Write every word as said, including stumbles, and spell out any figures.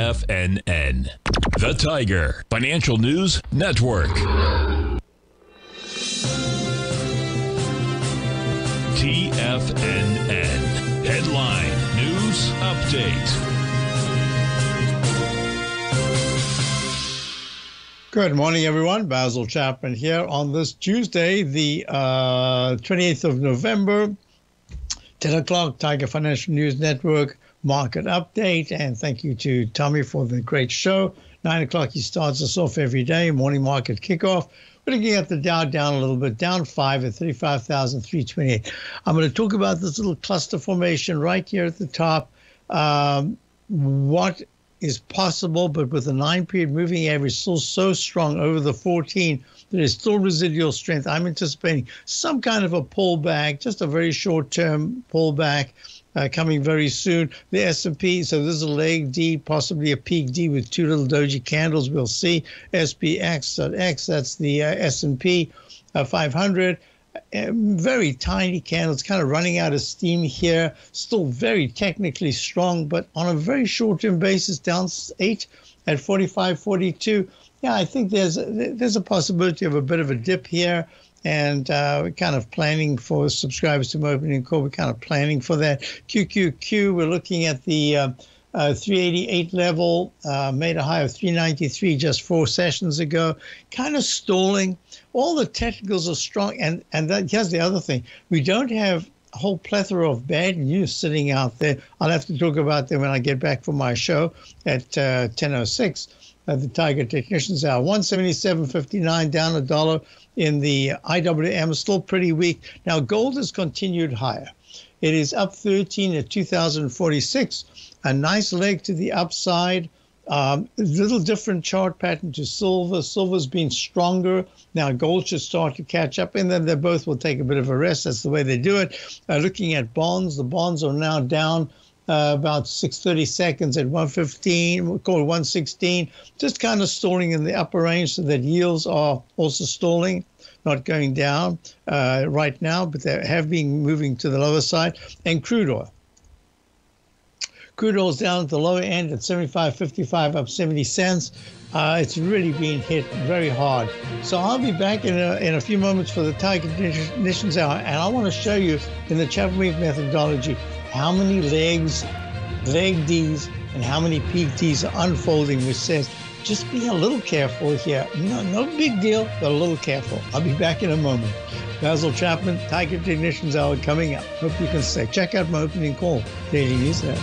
T F N N. The Tiger Financial News Network. T F N N. Headline News Update. Good morning, everyone. Basil Chapman here on this Tuesday, the uh, twenty-eighth of November, ten o'clock, Tiger Financial News Network market update. And thank you to Tommy for the great show. Nine o'clock, he starts us off every day, morning market kickoff. We're looking at the Dow down a little bit, down five at thirty-five thousand three hundred twenty-eight. I'm going to talk about this little cluster formation right here at the top, um, what is possible, but with the nine-period moving average still so strong over the fourteen, there is still residual strength. I'm anticipating some kind of a pullback, just a very short-term pullback uh, coming very soon. The S and P, so this is a leg D, possibly a peak D with two little doji candles. We'll see. S P X dot X, that's the uh, S and P uh, five hundred. Um, very tiny candles, kind of running out of steam here, still very technically strong, but on a very short-term basis, down eight at forty-five forty-two. Yeah, I think there's there's a possibility of a bit of a dip here, and uh, we're kind of planning for subscribers to my opening call. We're kind of planning for that. Q Q Q, we're looking at the uh, uh, three eighty-eight level, uh, made a high of three ninety-three just four sessions ago, kind of stalling. All the technicals are strong, and and that, here's the other thing. We don't have a whole plethora of bad news sitting out there. I'll have to talk about them when I get back from my show at uh, ten oh six at the Tiger Technicians Hour. one seventy-seven fifty-nine, down a dollar in the I W M, still pretty weak. Now, gold has continued higher. It is up thirteen at two thousand forty-six, a nice leg to the upside. Um, a little different chart pattern to silver. Silver's been stronger. Now gold should start to catch up, and then they both will take a bit of a rest. That's the way they do it. Uh, looking at bonds, the bonds are now down uh, about six thirty seconds at one fifteen, we'll call it one sixteen. Just kind of stalling in the upper range, so that yields are also stalling, not going down uh, right now, but they have been moving to the lower side. And crude oil. Crude oil's down at the lower end at seventy-five fifty-five, up seventy cents. Uh, it's really been hit very hard. So I'll be back in a, in a few moments for the Tiger Technicians Hour, and I want to show you in the Chapman methodology how many legs, leg Ds, and how many peak Ds are unfolding, which says just be a little careful here. No, no big deal, but a little careful. I'll be back in a moment. Basil Chapman, Tiger Technicians Hour coming up. Hope you can stay. Check out my opening call, Daily Newsletter.